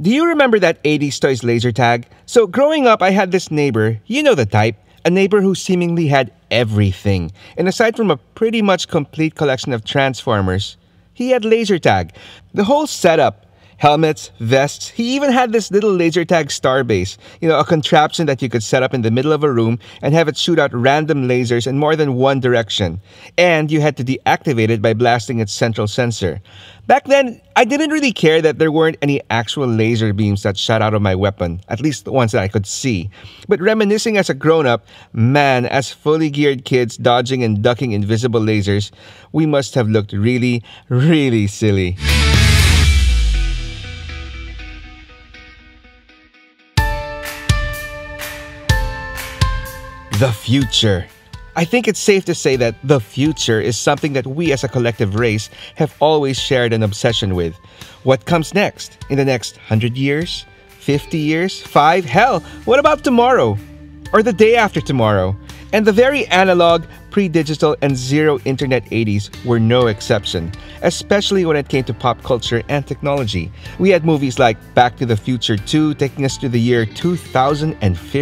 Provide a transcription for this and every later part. Do you remember that 80s toys laser tag? So growing up, I had this neighbor, you know the type, a neighbor who seemingly had everything. And aside from a pretty much complete collection of Transformers, he had laser tag. The whole setup, helmets, vests, he even had this little laser tag starbase, you know, a contraption that you could set up in the middle of a room and have it shoot out random lasers in more than one direction. And you had to deactivate it by blasting its central sensor. Back then, I didn't really care that there weren't any actual laser beams that shot out of my weapon, at least the ones that I could see. But reminiscing as a grown-up, man, as fully geared kids dodging and ducking invisible lasers, we must have looked really, really silly. The future. I think it's safe to say that the future is something that we as a collective race have always shared an obsession with. What comes next? In the next 100 years? 50 years? 5? Hell, what about tomorrow? Or the day after tomorrow? And the very analog, pre-digital, and zero internet 80s were no exception, especially when it came to pop culture and technology. We had movies like Back to the Future 2 taking us to the year 2015.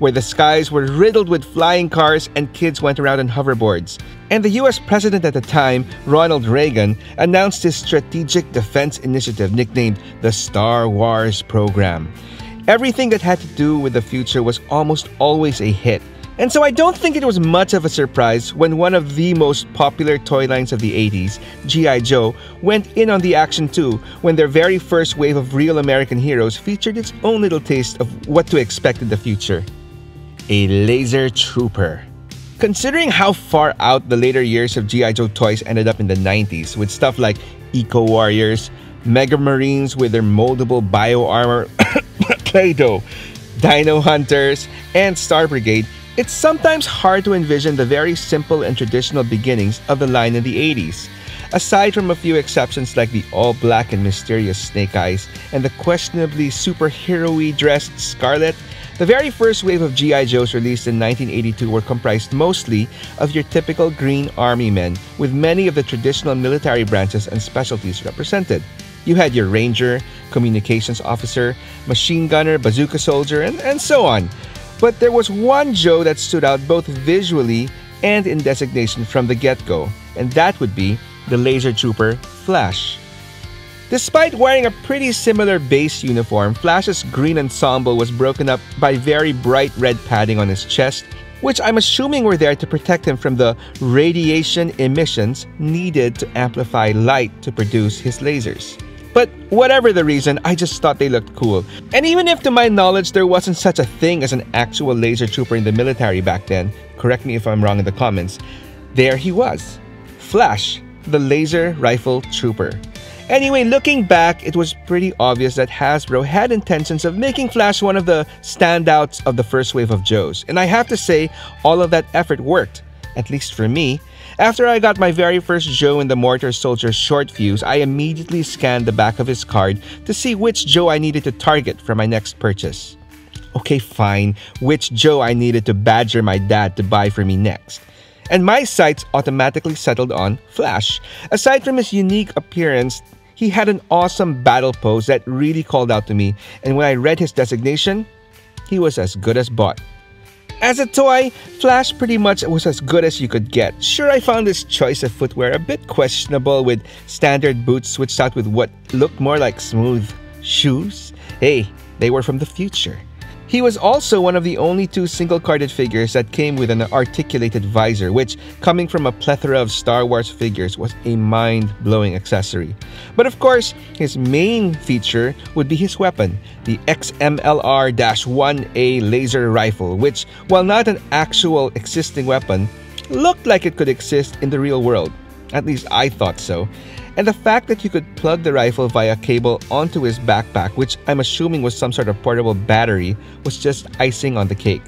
Where the skies were riddled with flying cars and kids went around on hoverboards. And the US president at the time, Ronald Reagan, announced his strategic defense initiative nicknamed the Star Wars program. Everything that had to do with the future was almost always a hit. And so I don't think it was much of a surprise when one of the most popular toy lines of the 80s, G.I. Joe, went in on the action too when their very first wave of real American heroes featured its own little taste of what to expect in the future. A laser trooper. Considering how far out the later years of G.I. Joe toys ended up in the 90s with stuff like Eco Warriors, Mega Marines with their moldable bio-armor, Play-Doh, Dino Hunters, and Star Brigade, it's sometimes hard to envision the very simple and traditional beginnings of the line in the 80s. Aside from a few exceptions like the all-black and mysterious Snake Eyes and the questionably superhero-y dressed Scarlet, the very first wave of G.I. Joes released in 1982 were comprised mostly of your typical green army men, with many of the traditional military branches and specialties represented. You had your ranger, communications officer, machine gunner, bazooka soldier, and so on. But there was one Joe that stood out both visually and in designation from the get-go, and that would be the laser trooper Flash. Despite wearing a pretty similar base uniform, Flash's green ensemble was broken up by very bright red padding on his chest, which I'm assuming were there to protect him from the radiation emissions needed to amplify light to produce his lasers. But whatever the reason, I just thought they looked cool. And even if to my knowledge there wasn't such a thing as an actual laser trooper in the military back then, correct me if I'm wrong in the comments, there he was. Flash, the laser rifle trooper. Anyway, looking back, it was pretty obvious that Hasbro had intentions of making Flash one of the standouts of the first wave of Joes. And I have to say, all of that effort worked, at least for me. After I got my very first Joe in the Mortar Soldier short fuse, I immediately scanned the back of his card to see which Joe I needed to target for my next purchase. Okay, fine, which Joe I needed to badger my dad to buy for me next. And my sights automatically settled on Flash. Aside from his unique appearance, he had an awesome battle pose that really called out to me, and when I read his designation, he was as good as bought. As a toy, Flash pretty much was as good as you could get. Sure, I found his choice of footwear a bit questionable, with standard boots switched out with what looked more like smooth shoes. Hey, they were from the future. He was also one of the only two single-carded figures that came with an articulated visor, which, coming from a plethora of Star Wars figures, was a mind-blowing accessory. But of course, his main feature would be his weapon, the XMLR-1A laser rifle, which, while not an actual existing weapon, looked like it could exist in the real world. At least I thought so. And the fact that you could plug the rifle via cable onto his backpack, which I'm assuming was some sort of portable battery, was just icing on the cake.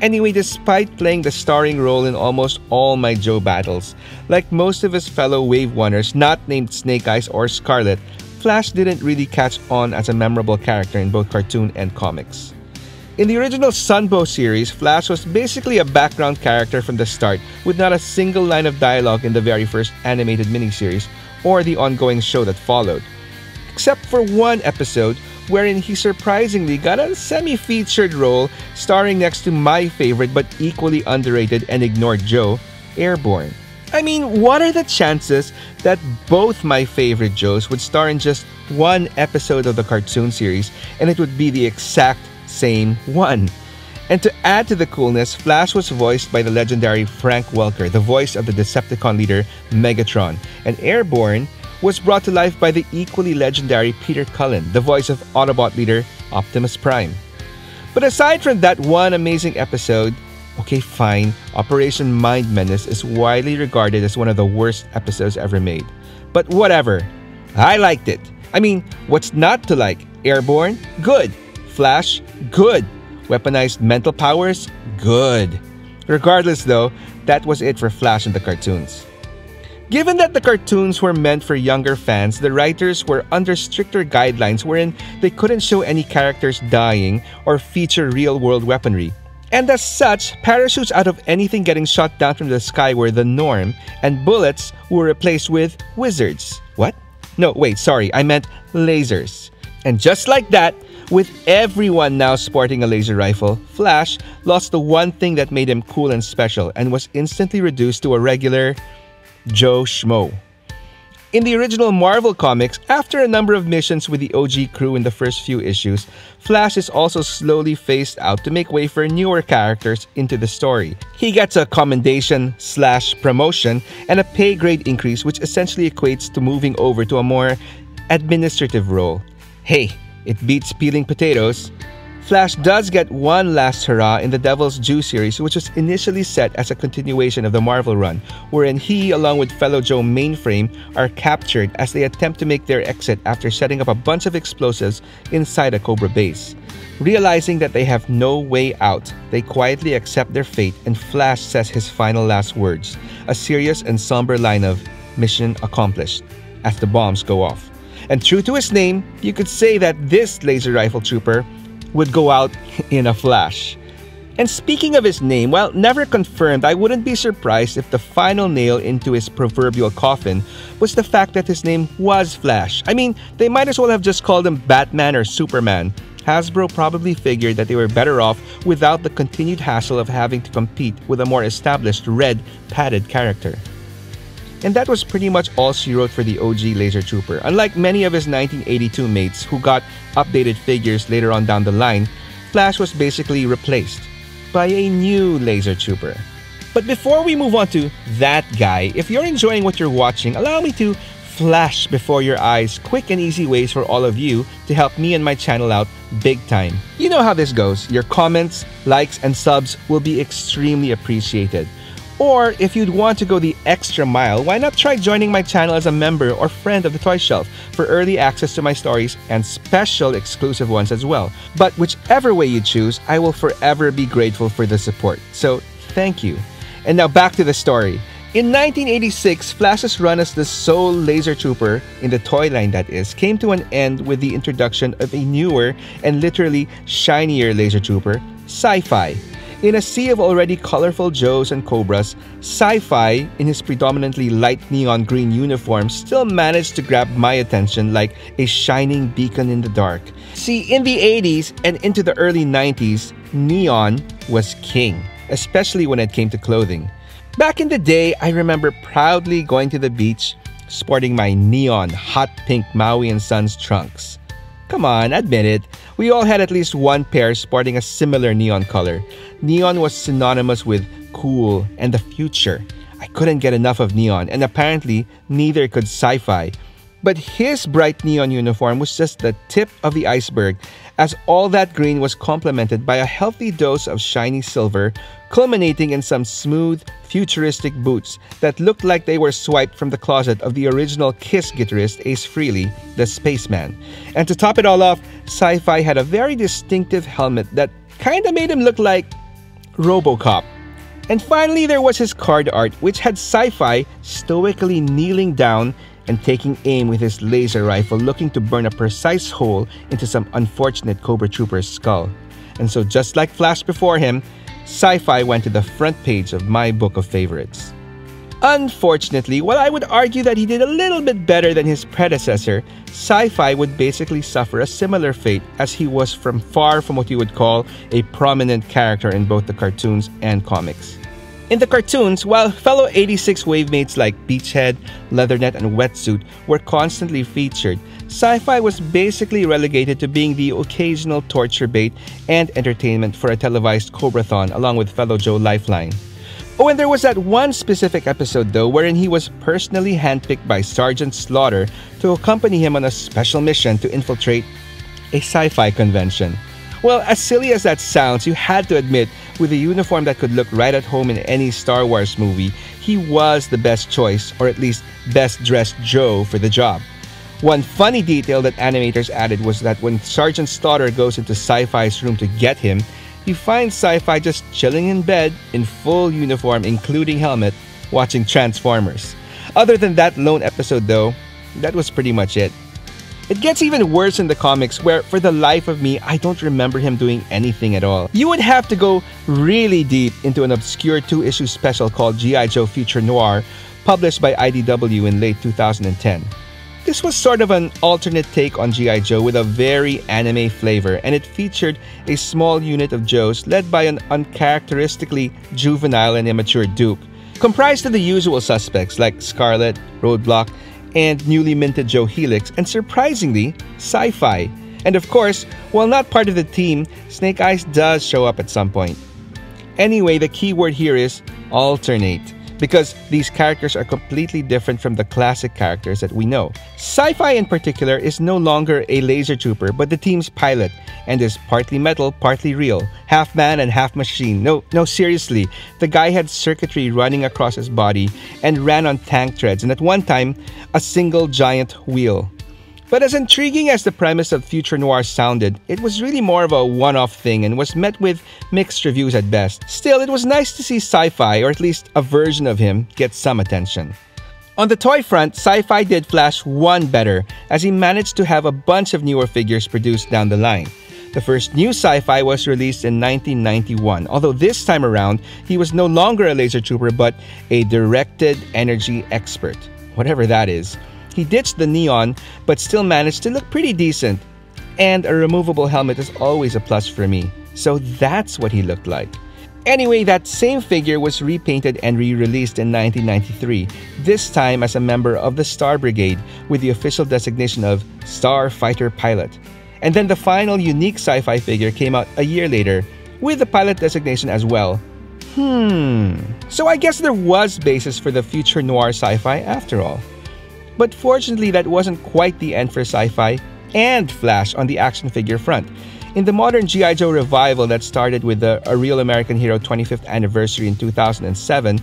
Anyway, despite playing the starring role in almost all my Joe battles, like most of his fellow Wave Oneers not named Snake Eyes or Scarlet, Flash didn't really catch on as a memorable character in both cartoon and comics. In the original Sunbow series, Flash was basically a background character from the start, with not a single line of dialogue in the very first animated miniseries or the ongoing show that followed. except for one episode wherein he surprisingly got a semi-featured role starring next to my favorite but equally underrated and ignored Joe, Airborne. I mean, what are the chances that both my favorite Joes would star in just one episode of the cartoon series, and it would be the exact same one? And to add to the coolness, Flash was voiced by the legendary Frank Welker, the voice of the Decepticon leader Megatron, and Airborne was brought to life by the equally legendary Peter Cullen, the voice of Autobot leader Optimus Prime. But aside from that one amazing episode, okay, fine, Operation Mind Menace is widely regarded as one of the worst episodes ever made. But whatever, I liked it. I mean, what's not to like? Airborne? Good. Flash? Good. Weaponized mental powers? Good. Regardless though, that was it for Flash and the cartoons. Given that the cartoons were meant for younger fans, the writers were under stricter guidelines wherein they couldn't show any characters dying or feature real-world weaponry. And as such, parachutes out of anything getting shot down from the sky were the norm, and bullets were replaced with wizards. What? No, wait, sorry, I meant lasers. And just like that, with everyone now sporting a laser rifle, Flash lost the one thing that made him cool and special and was instantly reduced to a regular Joe Schmo. In the original Marvel comics, after a number of missions with the OG crew in the first few issues, Flash is also slowly phased out to make way for newer characters into the story. He gets a commendation/promotion and a pay grade increase, which essentially equates to moving over to a more administrative role. Hey, it beats peeling potatoes. Flash does get one last hurrah in the Devil's Jew series, which was initially set as a continuation of the Marvel run, wherein he, along with fellow Joe Mainframe, are captured as they attempt to make their exit after setting up a bunch of explosives inside a Cobra base. Realizing that they have no way out, they quietly accept their fate, and Flash says his final last words, a serious and somber line of "Mission accomplished," as the bombs go off. And true to his name, you could say that this laser rifle trooper would go out in a flash. And speaking of his name, while never confirmed, I wouldn't be surprised if the final nail into his proverbial coffin was the fact that his name was Flash. I mean, they might as well have just called him Batman or Superman. Hasbro probably figured that they were better off without the continued hassle of having to compete with a more established red padded character. And that was pretty much all she wrote for the OG Laser Trooper. Unlike many of his 1982 mates who got updated figures later on down the line, Flash was basically replaced by a new Laser Trooper. But before we move on to that guy, if you're enjoying what you're watching, allow me to flash before your eyes quick and easy ways for all of you to help me and my channel out big time. You know how this goes. Your comments, likes, and subs will be extremely appreciated. Or if you'd want to go the extra mile, why not try joining my channel as a member or friend of the Toy Shelf for early access to my stories and special exclusive ones as well. But whichever way you choose, I will forever be grateful for the support. So thank you. And now back to the story. In 1986, Flash's run as the sole Laser Trooper, in the toy line that is, came to an end with the introduction of a newer and literally shinier Laser Trooper, Sci-Fi. In a sea of already colorful Joes and Cobras, Sci-Fi, in his predominantly light neon green uniform, still managed to grab my attention like a shining beacon in the dark. See, in the 80s and into the early 90s, neon was king, especially when it came to clothing. Back in the day, I remember proudly going to the beach sporting my neon hot pink Maui & Sons trunks. Come on, admit it. We all had at least one pair sporting a similar neon color. Neon was synonymous with cool and the future. I couldn't get enough of neon, and apparently neither could Sci-Fi. But his bright neon uniform was just the tip of the iceberg, as all that green was complemented by a healthy dose of shiny silver, culminating in some smooth, futuristic boots that looked like they were swiped from the closet of the original KISS guitarist Ace Frehley, the spaceman. And to top it all off, Sci-Fi had a very distinctive helmet that kinda made him look like RoboCop. And finally, there was his card art, which had Sci-Fi stoically kneeling down and taking aim with his laser rifle, looking to burn a precise hole into some unfortunate Cobra Trooper's skull. And so just like Flash before him, Sci-Fi went to the front page of my book of favorites. Unfortunately, while I would argue that he did a little bit better than his predecessor, Sci-Fi would basically suffer a similar fate, as he was from far from what you would call a prominent character in both the cartoons and comics. In the cartoons, while fellow 86 wavemates like Beachhead, Leatherneck, and Wetsuit were constantly featured, Sci-Fi was basically relegated to being the occasional torture bait and entertainment for a televised Cobrathon along with fellow Joe Lifeline. Oh, and there was that one specific episode though wherein he was personally handpicked by Sergeant Slaughter to accompany him on a special mission to infiltrate a sci-fi convention. Well, as silly as that sounds, you had to admit, with a uniform that could look right at home in any Star Wars movie, he was the best choice, or at least best-dressed Joe, for the job. One funny detail that animators added was that when Sergeant Slaughter goes into Sci-Fi's room to get him, he finds Sci-Fi just chilling in bed, in full uniform, including helmet, watching Transformers. Other than that lone episode though, that was pretty much it. It gets even worse in the comics where, for the life of me, I don't remember him doing anything at all. You would have to go really deep into an obscure two-issue special called G.I. Joe Future Noir, published by IDW in late 2010. This was sort of an alternate take on G.I. Joe with a very anime flavor, and it featured a small unit of Joes led by an uncharacteristically juvenile and immature Duke, comprised of the usual suspects like Scarlet, Roadblock, and newly minted Joe Helix, and surprisingly, Sci-Fi. And of course, while not part of the team, Snake Eyes does show up at some point. Anyway, the key word here is alternate, because these characters are completely different from the classic characters that we know. Sci-Fi in particular is no longer a laser trooper, but the team's pilot, and is partly metal, partly real, half man and half machine. No, seriously, the guy had circuitry running across his body and ran on tank treads, and at one time, a single giant wheel. But as intriguing as the premise of Future Noir sounded, it was really more of a one-off thing and was met with mixed reviews at best. Still, it was nice to see Sci-Fi, or at least a version of him, get some attention. On the toy front, Sci-Fi did Flash one better, as he managed to have a bunch of newer figures produced down the line. The first new Sci-Fi was released in 1991, although this time around, he was no longer a laser trooper but a directed energy expert, whatever that is. He ditched the neon but still managed to look pretty decent, and a removable helmet is always a plus for me, so that's what he looked like. Anyway, that same figure was repainted and re-released in 1993, this time as a member of the Star Brigade with the official designation of Starfighter Pilot. And then the final unique Sci-Fi figure came out a year later with the pilot designation as well. So I guess there was basis for the Future Noir Sci-Fi after all. But fortunately, that wasn't quite the end for Sci-Fi and Flash on the action figure front. In the modern G.I. Joe revival that started with the A Real American Hero 25th anniversary in 2007,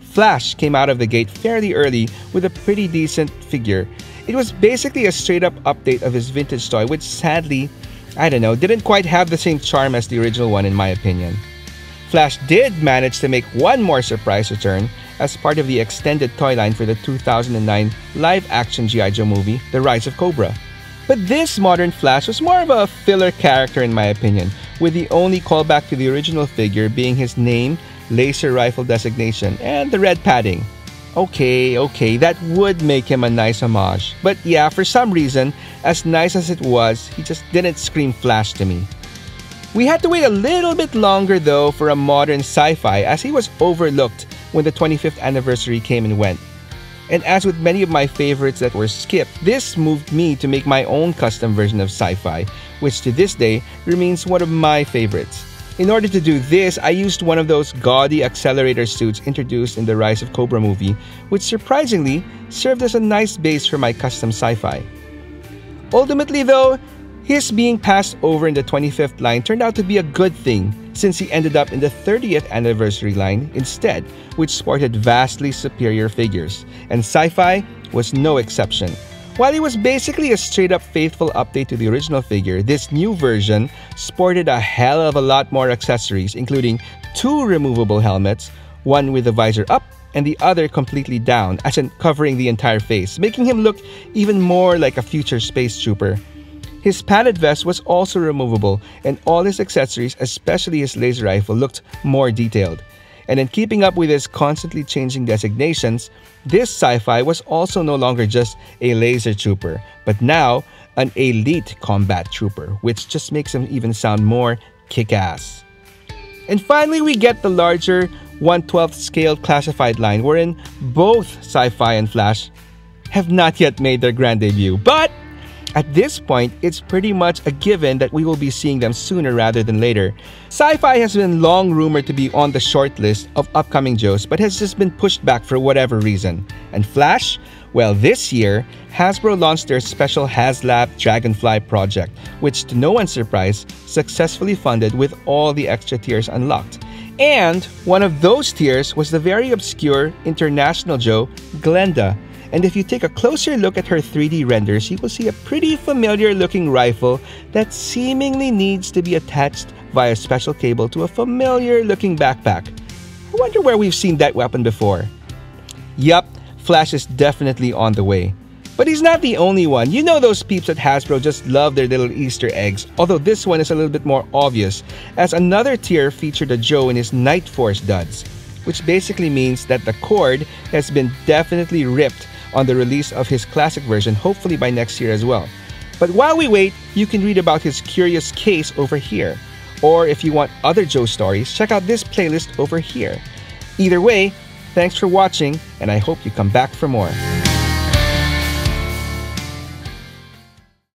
Flash came out of the gate fairly early with a pretty decent figure. It was basically a straight-up update of his vintage toy, which sadly, didn't quite have the same charm as the original one in my opinion. Flash did manage to make one more surprise return as part of the extended toy line for the 2009 live-action G.I. Joe movie, The Rise of Cobra. But this modern Flash was more of a filler character in my opinion, with the only callback to the original figure being his name, laser rifle designation, and the red padding. Okay, that would make him a nice homage. But yeah, for some reason, as nice as it was, he just didn't scream Flash to me. We had to wait a little bit longer though for a modern Sci-Fi, as he was overlooked when the 25th anniversary came and went. And as with many of my favorites that were skipped, this moved me to make my own custom version of Sci-Fi, which to this day remains one of my favorites. In order to do this, I used one of those gaudy accelerator suits introduced in the Rise of Cobra movie, which surprisingly served as a nice base for my custom Sci-Fi. Ultimately though, his being passed over in the 25th line turned out to be a good thing, since he ended up in the 30th anniversary line instead, which sported vastly superior figures, and Sci-Fi was no exception. While it was basically a straight-up faithful update to the original figure, this new version sported a hell of a lot more accessories, including two removable helmets, one with the visor up and the other completely down, as in covering the entire face, making him look even more like a future space trooper. His padded vest was also removable, and all his accessories, especially his laser rifle, looked more detailed. And in keeping up with its constantly changing designations, this Sci-Fi was also no longer just a laser trooper, but now an elite combat trooper, which just makes him even sound more kick-ass. And finally, we get the larger 1/12th scale classified line, wherein both Sci-Fi and Flash have not yet made their grand debut. But at this point, it's pretty much a given that we will be seeing them sooner rather than later. Sci-Fi has been long rumored to be on the short list of upcoming Joes, but has just been pushed back for whatever reason. And Flash? Well, this year, Hasbro launched their special HasLab Dragonfly project, which, to no one's surprise, successfully funded with all the extra tiers unlocked. And one of those tiers was the very obscure international Joe, Glenda. And if you take a closer look at her 3D renders, you will see a pretty familiar looking rifle that seemingly needs to be attached via special cable to a familiar looking backpack. I wonder where we've seen that weapon before. Yup, Flash is definitely on the way. But he's not the only one. You know those peeps at Hasbro just love their little Easter eggs, although this one is a little bit more obvious, as another tier featured a Joe in his Night Force duds, which basically means that the cord has been definitely ripped on the release of his classic version, hopefully by next year as well. But while we wait, you can read about his curious case over here. Or if you want other Joe stories, check out this playlist over here. Either way, thanks for watching, and I hope you come back for more.